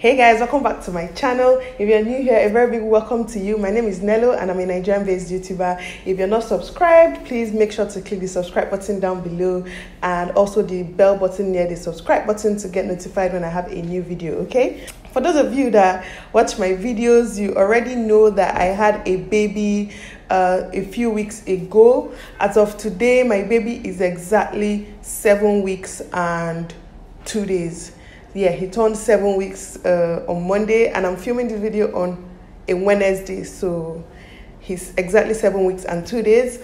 Hey guys, welcome back to my channel. If you're new here, a very big welcome to you. My name is Nelo and I'm a Nigerian based YouTuber. If you're not subscribed, please make sure to click the subscribe button down below and also the bell button near the subscribe button to get notified when I have a new video, okay? For those of you that watch my videos, you already know that I had a baby a few weeks ago. As of today, my baby is exactly 7 weeks and 2 days. Yeah, he turned 7 weeks on Monday, and I'm filming the video on a Wednesday, so he's exactly 7 weeks and 2 days.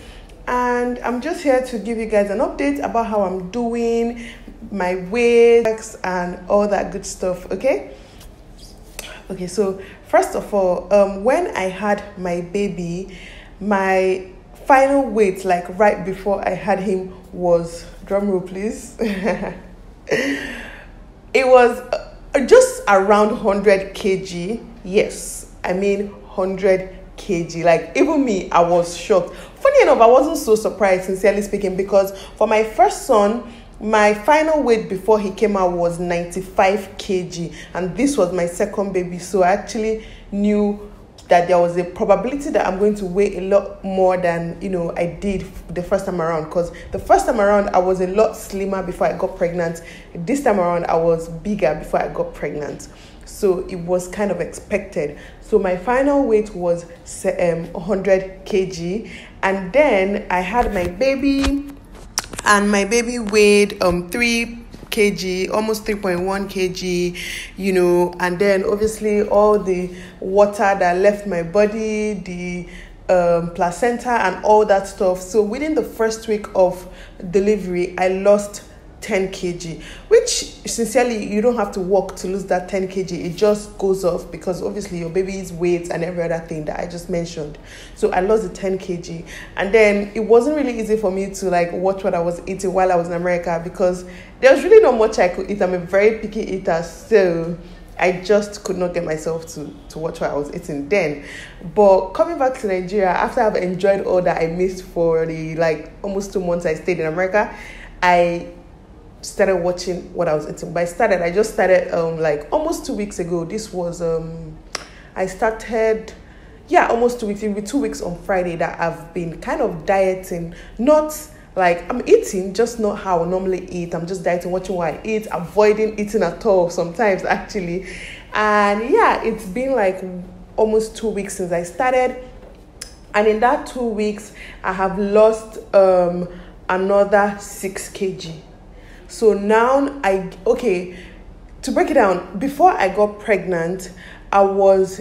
And I'm just here to give you guys an update about how I'm doing, my weight, and all that good stuff, okay? Okay, so first of all, when I had my baby, my final weight, like right before I had him, was, drum roll please, it was just around 100 kg. Yes, I mean 100 kg. Like, even me, I was shocked. Funny enough, I wasn't so surprised, sincerely speaking, because for my first son, my final weight before he came out was 95 kg, and this was my second baby, so I actually knew that there was a probability that I'm going to weigh a lot more than, you know, I did the first time around, because the first time around I was a lot slimmer before I got pregnant. This time around I was bigger before I got pregnant, so it was kind of expected. So my final weight was 100 kg, and then I had my baby, and my baby weighed 3 kg, almost 3.1 kg, you know. And then obviously all the water that left my body, the placenta and all that stuff. So within the first week of delivery, I lost 10 kg, which sincerely, you don't have to walk to lose that 10 kg. It just goes off because obviously your baby's weight and every other thing that I just mentioned. So I lost the 10 kg, and then it wasn't really easy for me to like watch what I was eating while I was in America, because there was really not much I could eat. I'm a very picky eater, so I just could not get myself to watch what I was eating then. But coming back to Nigeria, after I've enjoyed all that I missed for the like almost 2 months I stayed in America, I started watching what I was eating. But I just started like almost 2 weeks ago. This was I started, yeah, almost 2 weeks. It'll be 2 weeks on Friday that I've been kind of dieting. Not like I'm eating, just not how I normally eat. I'm just dieting, watching what I eat, avoiding eating at all sometimes actually. And yeah, it's been like almost 2 weeks since I started, and in that 2 weeks I have lost another 6 kg. So now okay, to break it down, before I got pregnant, I was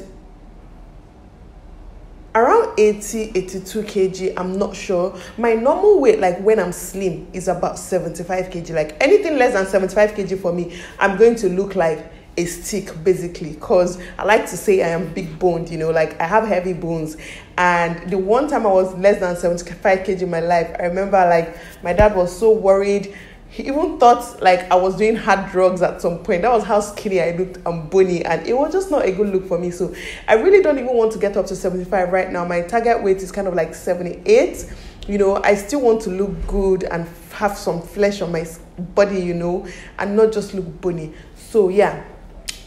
around 82 kg. I'm not sure. My normal weight, like when I'm slim, is about 75 kg. Like anything less than 75 kg for me, I'm going to look like a stick basically, because I like to say I am big boned, you know, like I have heavy bones. And the one time I was less than 75 kg in my life, I remember like my dad was so worried. He even thought like I was doing hard drugs at some point. That was how skinny I looked and bony, and it was just not a good look for me. So I really don't even want to get up to 75 right now. My target weight is kind of like 78. You know, I still want to look good and have some flesh on my body, you know, and not just look bony. So yeah,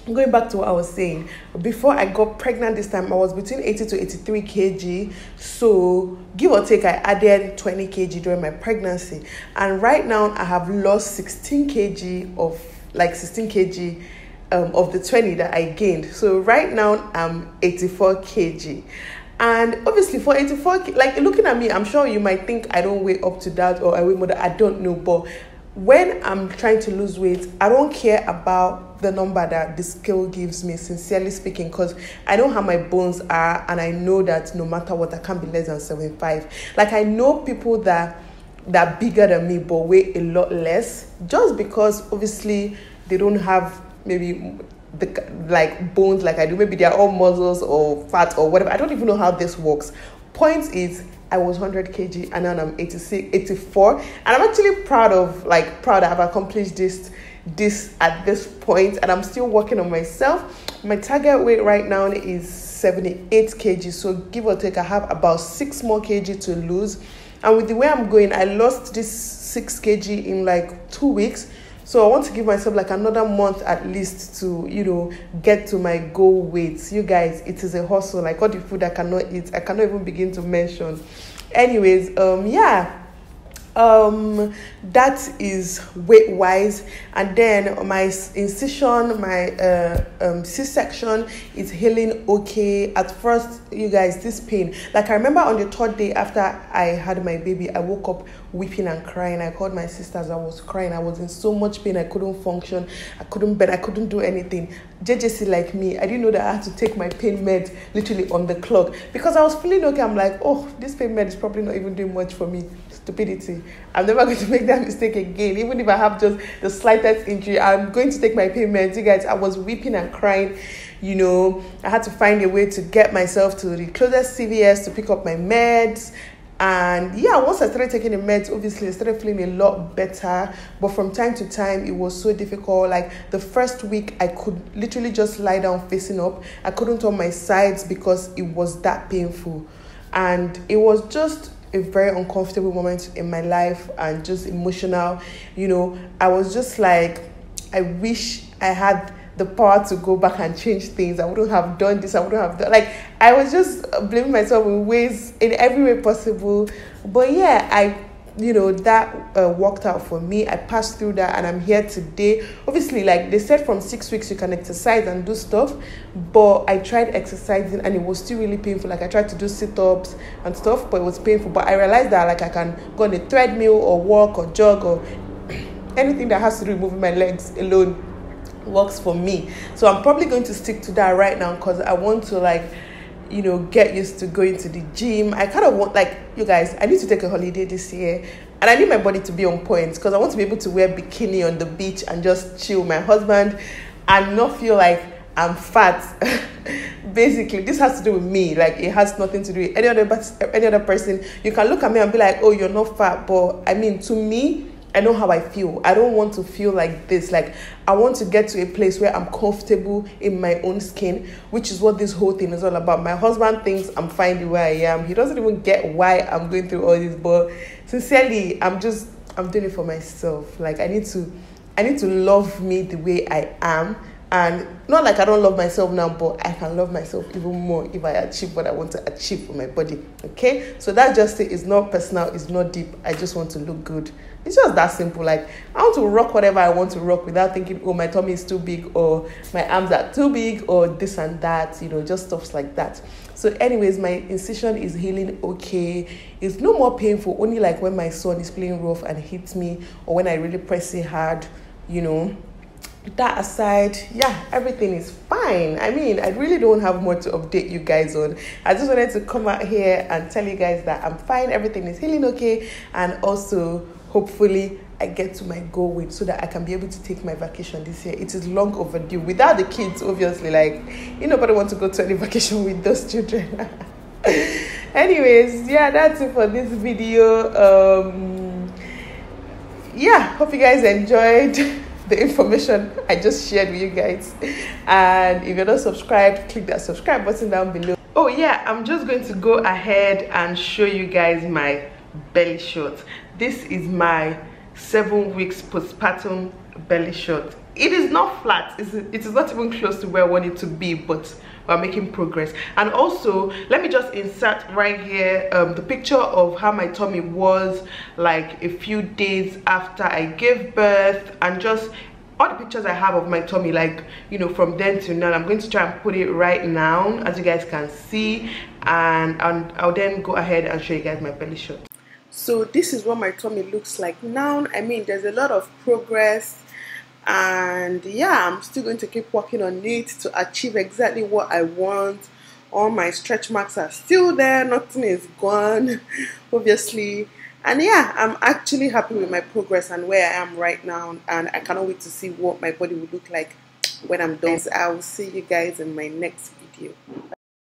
going back to what I was saying, before I got pregnant this time, I was between 80 to 83 kg. So give or take, I added 20 kg during my pregnancy. And right now I have lost 16 kg of the 20 that I gained. So right now I'm 84 kg. And obviously for 84, like looking at me, I'm sure you might think I don't weigh up to that or I weigh more. I don't know, but when I'm trying to lose weight, I don't care about the number that the scale gives me, sincerely speaking, because I know how my bones are, and I know that no matter what, I can't be less than 75. Like I know people that are bigger than me but weigh a lot less, just because obviously they don't have maybe the like bones like I do. Maybe they're all muscles or fat or whatever. I don't even know how this works. Point is, I was 100 kg and now I'm 84, and I'm actually proud that I've accomplished this at this point, and I'm still working on myself. My target weight right now is 78 kg, so give or take, I have about 6 more kg to lose. And with the way I'm going, I lost this 6 kg in like 2 weeks, So I want to give myself like another month at least to, you know, get to my goal weight. You guys, it is a hustle. Like all the food I cannot eat, I cannot even begin to mention. Anyways, yeah. That is weight wise, and then my incision, my C-section is healing okay. At first, you guys, this pain, like I remember on the third day after I had my baby, I woke up weeping and crying. I called my sisters. I was crying. I was in so much pain. I couldn't function. I couldn't bend. I couldn't do anything. JJC, like me, I didn't know that I had to take my pain med literally on the clock, because I was feeling okay. I'm like, oh, this pain med is probably not even doing much for me. Stupidity. I'm never going to make that mistake again. Even if I have just the slightest injury, I'm going to take my pain meds. You guys, I was weeping and crying. You know, I had to find a way to get myself to the closest CVS to pick up my meds. And yeah, once I started taking the meds, obviously I started feeling a lot better, but from time to time it was so difficult. Like the first week, I could literally just lie down facing up. I couldn't on my sides because it was that painful, and it was just a very uncomfortable moment in my life, and just emotional. You know, I was just like, I wish I had the power to go back and change things. I wouldn't have done this. I wouldn't have done, like, I was just blaming myself in ways, in every way possible. But yeah, you know, that worked out for me. I passed through that, and I'm here today. Obviously, like they said, from 6 weeks you can exercise and do stuff, but I tried exercising and it was still really painful. Like I tried to do sit-ups and stuff, but it was painful. But I realized that like I can go on a treadmill or walk or jog or anything that has to do with moving my legs alone works for me. So I'm probably going to stick to that right now, because I want to, like, you know, get used to going to the gym. I kind of want, like, you guys, I need to take a holiday this year, and I need my body to be on point, because I want to be able to wear bikini on the beach and just chill with my husband and not feel like I'm fat. Basically, this has to do with me. Like, it has nothing to do with any other person. You can look at me and be like, oh, you're not fat, but I mean, to me, I know how I feel. I don't want to feel like this. Like, I want to get to a place where I'm comfortable in my own skin, which is what this whole thing is all about. My husband thinks I'm fine the way I am. He doesn't even get why I'm going through all this, but sincerely, I'm doing it for myself. Like, I need to love me the way I am. And not like I don't love myself now, but I can love myself even more if I achieve what I want to achieve for my body. Okay? So that just is not personal, it's not deep. I just want to look good. It's just that simple. Like, I want to rock whatever I want to rock without thinking, oh, my tummy is too big, or my arms are too big, or this and that, you know, just stuff like that. So anyways, my incision is healing okay. It's no more painful, only like when my son is playing rough and hits me, or when I really press it hard, you know. That aside, yeah, everything is fine. I mean, I really don't have more to update you guys on. I just wanted to come out here and tell you guys that I'm fine, everything is healing okay, and also hopefully I get to my goal weight so that I can be able to take my vacation this year. It is long overdue without the kids, obviously. Like, you nobody wants to go to any vacation with those children. Anyways, yeah, that's it for this video. Yeah, hope you guys enjoyed the information I just shared with you guys. And if you're not subscribed, click that subscribe button down below. Oh yeah, I'm just going to go ahead and show you guys my belly shot. This is my 7 weeks postpartum belly shot. It is not flat. It is not even close to where I want it to be, but we're making progress. And also, let me just insert right here the picture of how my tummy was like a few days after I gave birth, and just all the pictures I have of my tummy, like, you know, from then to now. I'm going to try and put it right now, as you guys can see, and I'll then go ahead and show you guys my belly shot. So this is what my tummy looks like now. I mean, there's a lot of progress. And yeah, I'm still going to keep working on it to achieve exactly what I want. All my stretch marks are still there, nothing is gone, obviously. And yeah, I'm actually happy with my progress and where I am right now, and I cannot wait to see what my body will look like when I'm done. So I will see you guys in my next video.